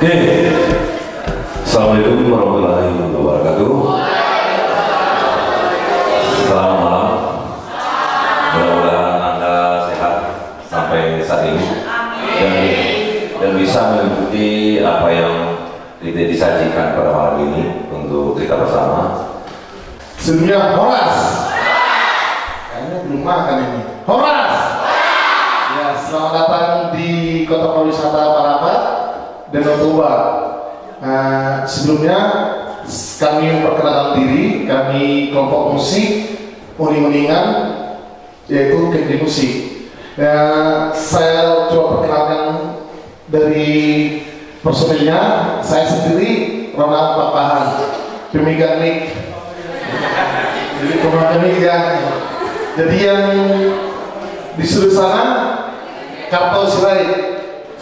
Oke, assalamualaikum warahmatullahi wabarakatuh. Selamat malam. Mudah-mudahan Anda sehat sampai saat ini dan bisa mengikuti apa yang disajikan pada malam ini untuk kita bersama. Sebelumnya Horas. Kayaknya belum makan ini. Horas. Ya, selamat datang di Kota Pariwisata Parapat dan Toba. Sebelumnya kami perkenalkan diri, kami kelompok musik Uning-uningan, yaitu kendi musik. Saya coba perkenalkan dari personilnya, saya sendiri Ronald Papahan, demikian Nick. Jadi pemain ya. Jadi yang disuruh sana Kartosulai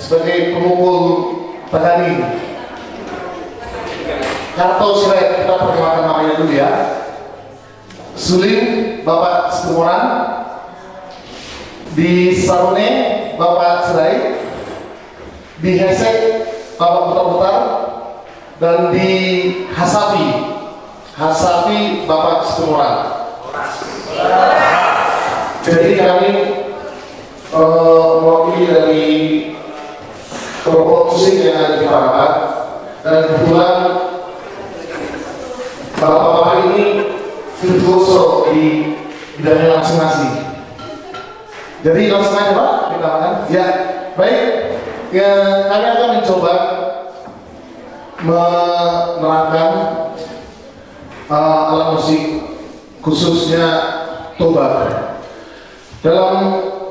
sebagai pemukul taganing. Kartosulai, kita perkenalkan namanya dulu ya. Suling Bapak Setumoran, di Sarone Bapak Serai, di Hesek Bapak Putar-Putar, dan di Hasapi Bapak Setumoran. Jadi kami mewakili dari kelompok musik yang ada di Parapat, dan kebetulan bapak-bapak ini virtuoso di bidangnya masing-masing. Jadi langsung aja Pak, kita makan. Ya, baik. Ya, kami akan mencoba menerangkan alat musik khususnya Toba.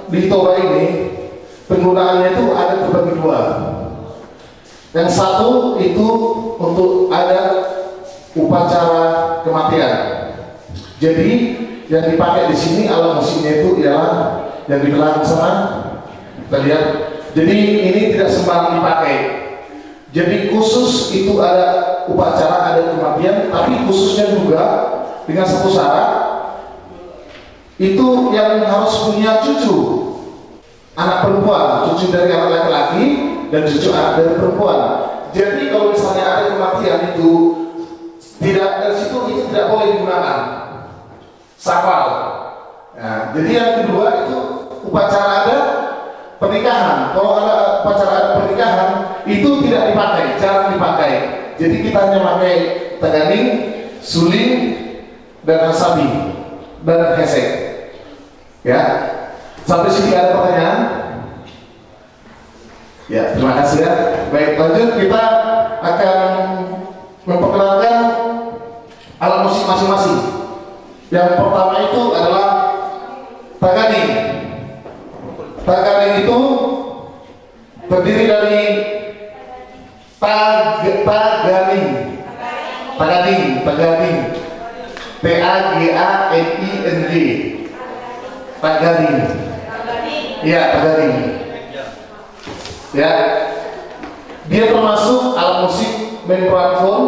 Di Toba ini penggunaannya itu ada terbagi dua. Yang satu itu untuk ada upacara kematian. Jadi yang dipakai di sini alat musiknya itu ialah yang di belakang sana. Kita lihat. Jadi ini tidak sembarang dipakai. Jadi khusus itu ada upacara, ada kematian, tapi khususnya juga dengan satu syarat, itu yang harus punya cucu anak perempuan, cucu dari anak laki-laki dan cucu anak dari perempuan. Jadi kalau misalnya ada kematian itu tidak dari situ, itu tidak boleh digunakan sakral. Nah, jadi yang kedua itu upacara ada pernikahan. Kalau ada upacara ada pernikahan itu tidak dipakai, jarang dipakai. Jadi kita hanya pakai taganing, suling, dan hasapi, dan hesek. Ya, sampai sini ada pertanyaan? Ya, terima kasih ya. Baik, lanjut kita akan memperkenalkan alat musik masing-masing. Yang pertama itu adalah taganing. Taganing itu terdiri dari taganing. T-A-G-A-N-I-N-G. Taganing. Iya, taganing. Ya. Dia termasuk alat musik main platform,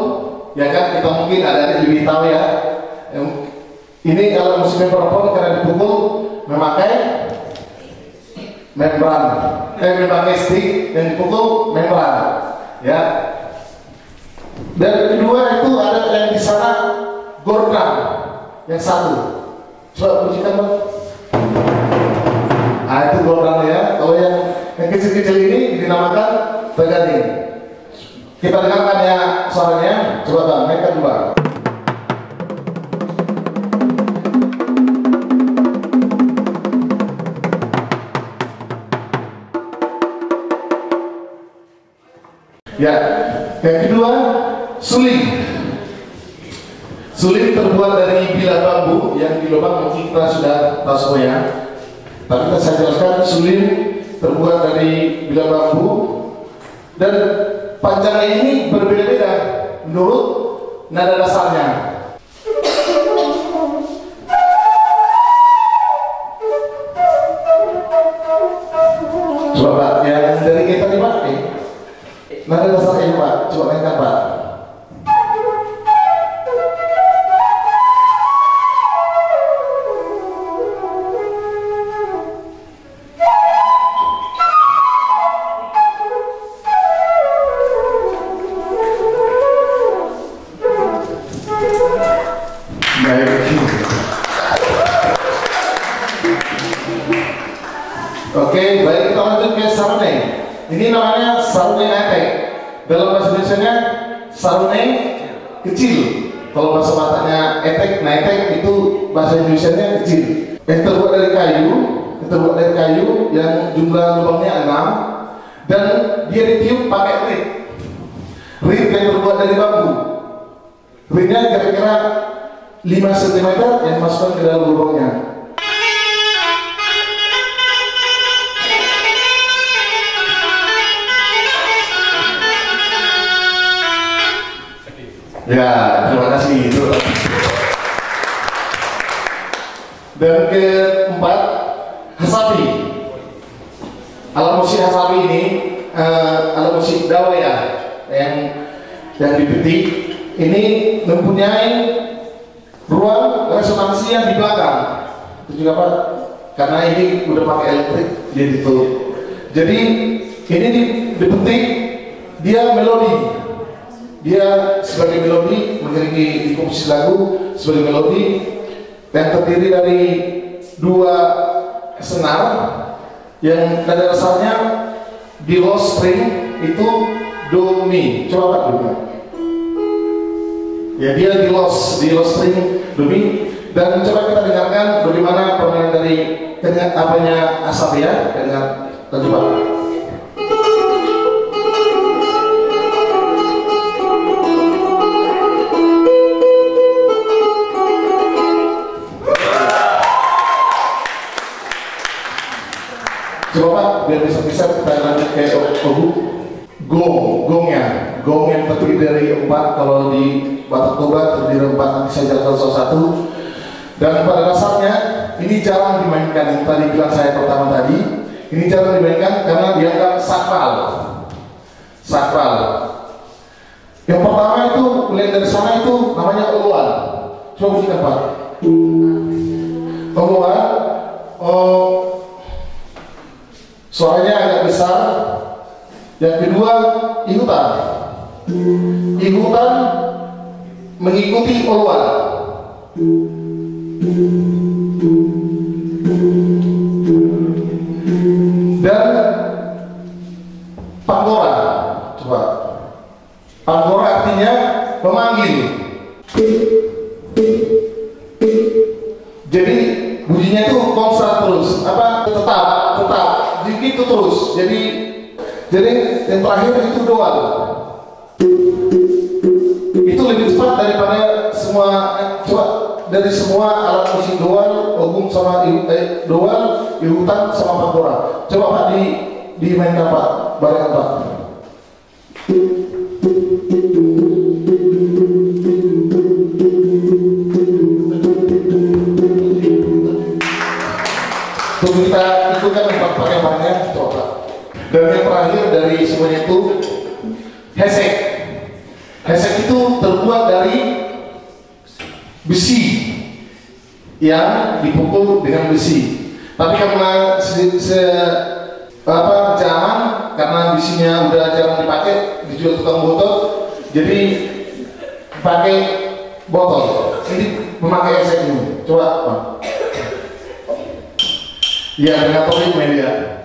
ya kan? Kita mungkin ada lebih tahu ya. Ini alat musik main platform karena dipukul memakai membran, memakai stick dan dipukul membran, ya. Dan kedua itu ada yang di sana gondang yang satu. Coba bunyikan Bang. Ah, itu gondang ya. Kalau yang kecil-kecil ini dinamakan taganing. Kita dengarkan ya suaranya. Coba Bang, naikkan Bang. Ya, yang kedua suling. Suling terbuat dari bilah bambu yang di lubang mungkin kita sudah tahu ya. Tapi kita saya jelaskan, suling terbuat dari bilah bambu dan panjangnya ini berbeda-beda menurut nada dasarnya. Coba yang dari kita dipakai. Nada dasar ini Pak, coba mainkan Pak. Ini namanya sarung netek. Dalam bahasa Indonesia sarung kecil. Kalau bahasa Bataknya etek, nah etek itu bahasa Indonesia nya kecil. Yang terbuat dari kayu, yang jumlah lubangnya 6 dan dia ditiup pakai rit. Rit yang terbuat dari bambu. Ritnya kira-kira 5 cm yang masukkan ke dalam lubangnya. Ya, terima kasih itu. Dan keempat, hasapi. Alat musik hasapi ini alat musik dawaiya yang dipetik ini mempunyai ruang resonansi yang di belakang. Itu juga Pak, karena ini udah pakai elektrik jadi itu. Jadi ini dipetik dia melodi. Dia sebagai melodi mengiringi komposisi lagu sebagai melodi yang terdiri dari 2 senar yang nada dasarnya di low string itu do mi. Coba Pak dulu. Ya dia di low string do mi dan coba kita dengarkan bagaimana permainan dari apanya asap ya dengan coba. Coba biar bisa kita lanjut kayak gong yang terdiri dari 4 kalau di Batak Toba terdiri 4 bisa jalan salah satu dan pada dasarnya ini jarang dimainkan yang tadi bilang saya pertama tadi ini jarang dimainkan karena dianggap sakral. Yang pertama itu mulai dari sana itu namanya Uluan. Coba kita Pak Uluan. Suaranya agak besar. Yang kedua, ikutan. Ikutan mengikuti Uluan. Dan pangora. Coba. Pangora artinya memanggil. Jadi bunyinya itu konstan terus. Apa? Tetap. Begitu terus. Jadi yang terakhir itu doang. Itu lebih cepat daripada semua dari semua alat musik doang, ogung sama doang, irutan sama pangora. Coba Pak dimainkan Pak, bareng Pak. Kita ikutkan empat pakai coba. Dan yang terakhir dari semuanya itu Hesek. Hesek itu terbuat dari besi yang dipukul dengan besi. Tapi karena jarang karena besinya udah jarang dipakai dijual tukang botol, jadi pakai botol. Ini memakai hesek ini. Coba Pak. Ya, dengan topik media.